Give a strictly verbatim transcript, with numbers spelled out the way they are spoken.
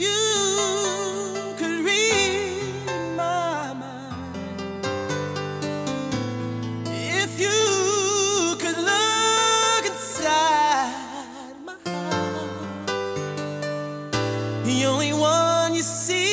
you could read my mind, if you could look inside my heart, the only one you see